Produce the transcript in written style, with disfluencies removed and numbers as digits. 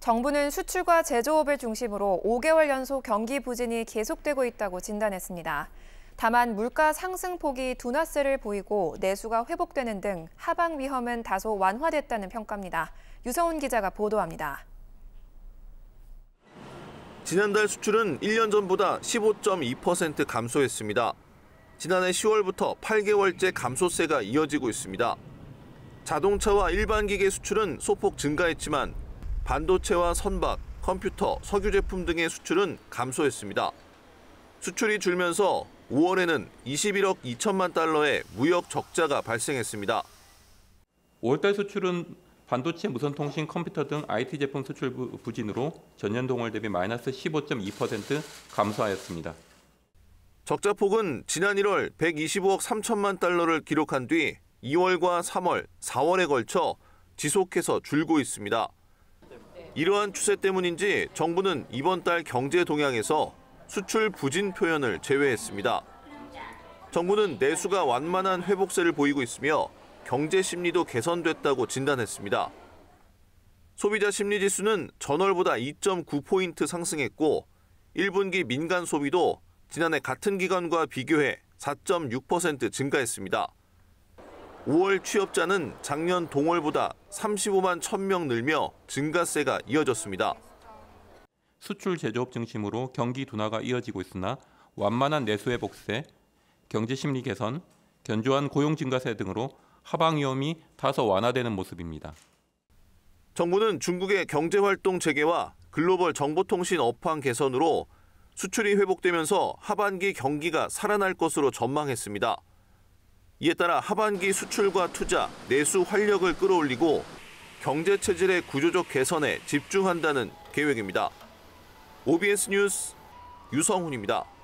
정부는 수출과 제조업을 중심으로 5개월 연속 경기 부진이 계속되고 있다고 진단했습니다. 다만 물가 상승폭이 둔화세를 보이고 내수가 회복되는 등 하방 위험은 다소 완화됐다는 평가입니다. 유성훈 기자가 보도합니다. 지난달 수출은 1년 전보다 15.2% 감소했습니다. 지난해 10월부터 8개월째 감소세가 이어지고 있습니다. 자동차와 일반 기계 수출은 소폭 증가했지만 반도체와 선박, 컴퓨터, 석유 제품 등의 수출은 감소했습니다. 수출이 줄면서 5월에는 21억 2천만 달러의 무역 적자가 발생했습니다. 5월달 수출은 반도체, 무선통신, 컴퓨터 등 IT 제품 수출 부진으로 전년 동월 대비 마이너스 15.2% 감소하였습니다. 적자폭은 지난 1월 125억 3천만 달러를 기록한 뒤 2월과 3월, 4월에 걸쳐 지속해서 줄고 있습니다. 이러한 추세 때문인지 정부는 이번 달 경제 동향에서 수출 부진 표현을 제외했습니다. 정부는 내수가 완만한 회복세를 보이고 있으며 경제 심리도 개선됐다고 진단했습니다. 소비자 심리지수는 전월보다 2.9포인트 상승했고 1분기 민간 소비도 지난해 같은 기간과 비교해 4.6% 증가했습니다. 5월 취업자는 작년 동월보다 35만 1,000명 늘며 증가세가 이어졌습니다. 수출 제조업 중심으로 경기 둔화가 이어지고 있으나 완만한 내수 회복세, 경제 심리 개선, 견조한 고용 증가세 등으로 하방 위험이 다소 완화되는 모습입니다. 정부는 중국의 경제 활동 재개와 글로벌 정보통신 업황 개선으로 수출이 회복되면서 하반기 경기가 살아날 것으로 전망했습니다. 이에 따라 하반기 수출과 투자, 내수 활력을 끌어올리고 경제 체질의 구조적 개선에 집중한다는 계획입니다. OBS뉴스 유성훈입니다.